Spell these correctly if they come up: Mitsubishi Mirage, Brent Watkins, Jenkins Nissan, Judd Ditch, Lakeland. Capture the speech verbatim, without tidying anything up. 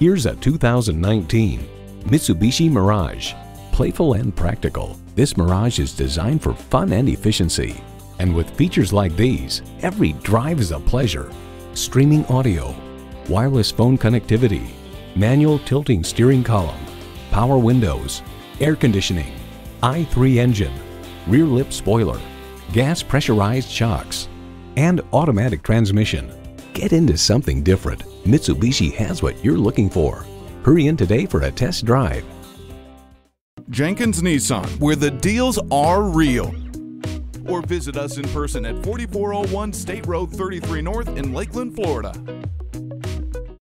Here's a two thousand nineteen Mitsubishi Mirage. Playful and practical, this Mirage is designed for fun and efficiency. And with features like these, every drive is a pleasure. Streaming audio, wireless phone connectivity, manual tilting steering column, power windows, air conditioning, I three engine, rear lip spoiler, gas pressurized shocks, and automatic transmission. Get into something different. Mitsubishi has what you're looking for. Hurry in today for a test drive. Jenkins Nissan, where the deals are real. Or visit us in person at forty-four oh one State Road thirty-three North in Lakeland, Florida.